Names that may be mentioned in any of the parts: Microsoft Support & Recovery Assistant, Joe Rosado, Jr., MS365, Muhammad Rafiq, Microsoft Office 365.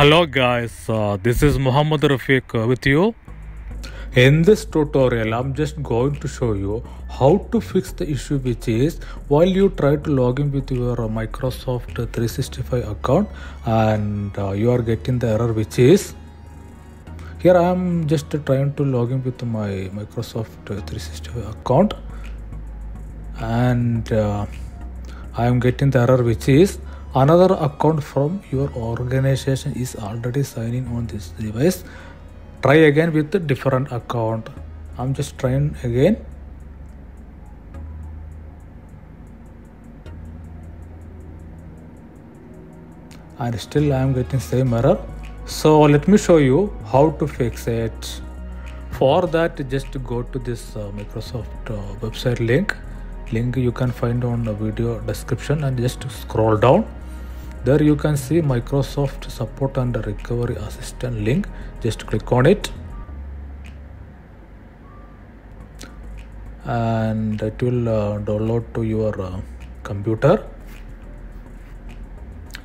Hello guys, this is Muhammad Rafiq with you. In this tutorial, I'm just going to show you how to fix the issue, which is while you try to log in with your Microsoft 365 account and you are getting the error, which is here. I am just trying to log in with my Microsoft 365 account and I am getting the error, which is another account from your organization is already signing on this device. Try again with a different account. I'm just trying again. And still I'm getting same error. So let me show you how to fix it. For that, just go to this Microsoft website link you can find on the video description and just scroll down. There you can see Microsoft Support and Recovery Assistant link. Just click on it and it will download to your computer.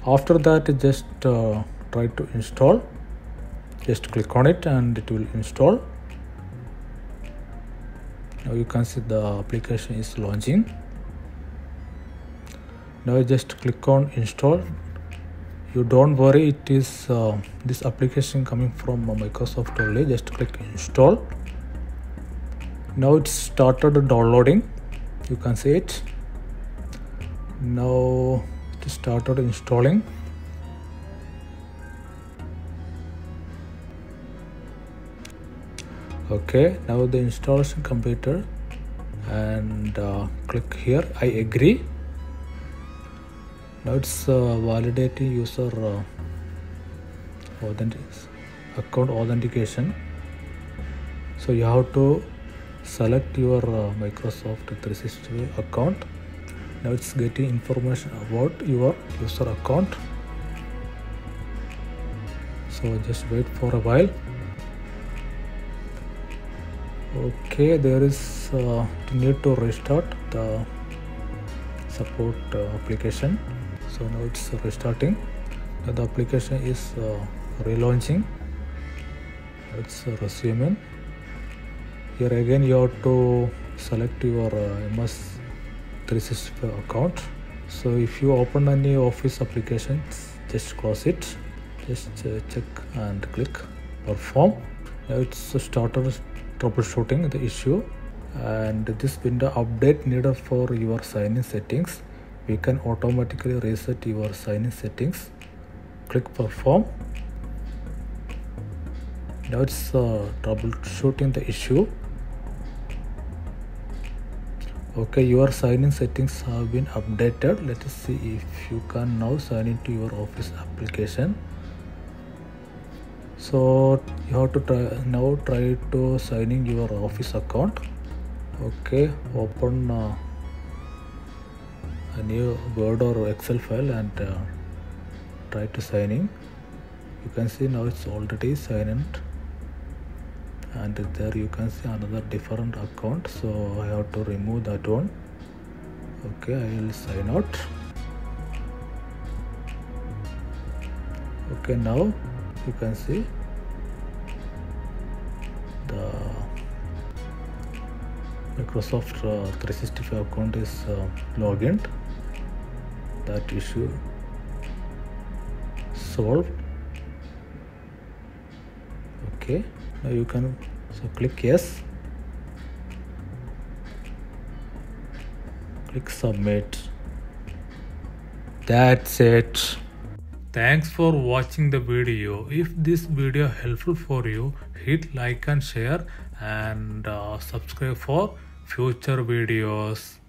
After that, just try to install. Just click on it and it will install. Now you can see the application is launching. Now just click on install. You don't worry, it is this application coming from Microsoft only. Just click install. Now it started downloading. You can see it. Now it started installing. Okay, now the installation completed and click here, I agree. Now it's validating user account authentication. So you have to select your Microsoft 365 account. Now it's getting information about your user account. So just wait for a while. Okay, there is need to restart the support application. So now it's restarting. Now the application is relaunching. It's resuming. Here again you have to select your MS 365 account. So if you open any Office applications, just close it. Just check and click perform. Now it's started troubleshooting the issue, and this window update needed for your sign-in settings. We can automatically reset your sign-in settings. Click perform. Now it's troubleshooting the issue. Okay, your sign-in settings have been updated. Let us see if you can now sign into your Office application. So you have to try to sign in your Office account. Okay, open a new Word or Excel file and try to sign in. You can see now it's already signed in, and there you can see another different account. So I have to remove that one. Okay, I will sign out. Okay, now you can see the Microsoft 365 account is logged. That issue solved. Okay, now you can click yes, click submit. That's it. Thanks for watching the video. If this video helpful for you, hit like and share and subscribe for future videos.